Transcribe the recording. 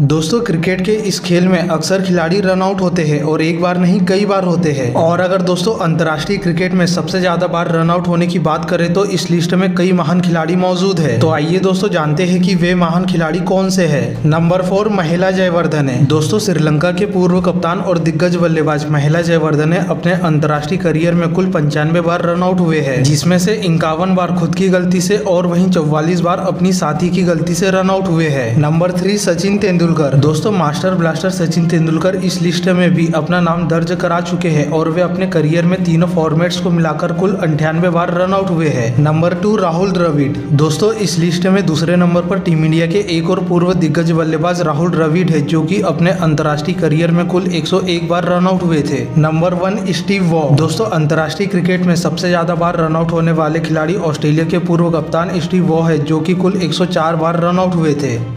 दोस्तों, क्रिकेट के इस खेल में अक्सर खिलाड़ी रनआउट होते हैं और एक बार नहीं कई बार होते हैं। और अगर दोस्तों अंतर्राष्ट्रीय क्रिकेट में सबसे ज्यादा बार रनआउट होने की बात करें तो इस लिस्ट में कई महान खिलाड़ी मौजूद है। तो आइए दोस्तों जानते हैं कि वे महान खिलाड़ी कौन से हैं। नंबर 4 महेला जयवर्धने। दोस्तों श्रीलंका के पूर्व कप्तान और दिग्गज बल्लेबाज महेला जयवर्धने अपने अंतर्राष्ट्रीय करियर में कुल 95 बार रनआउट हुए हैं, जिसमें से 51 बार खुद की गलती से और वहीं 44 बार अपनी साथी की गलती से रनआउट हुए हैं। नंबर 3 सचिन तेंदुलकर। दोस्तों मास्टर ब्लास्टर सचिन तेंदुलकर इस लिस्ट में भी अपना नाम दर्ज करा चुके हैं और वे अपने करियर में तीनों फॉर्मेट्स को मिलाकर कुल 98 बार रनआउट हुए हैं। नंबर 2 राहुल द्रविड़। दोस्तों इस लिस्ट में दूसरे नंबर पर टीम इंडिया के एक और पूर्व दिग्गज बल्लेबाज राहुल द्रविड़ है, जो कि अपने अंतर्राष्ट्रीय करियर में कुल 101 बार रनआउट हुए थे। Number 1 Steve Waugh. दोस्तों अंतर्राष्ट्रीय क्रिकेट में सबसे ज्यादा बार रनआउट होने वाले खिलाड़ी ऑस्ट्रेलिया के पूर्व कप्तान स्टीव वॉ है, जो की कुल 104 बार रनआउट हुए थे।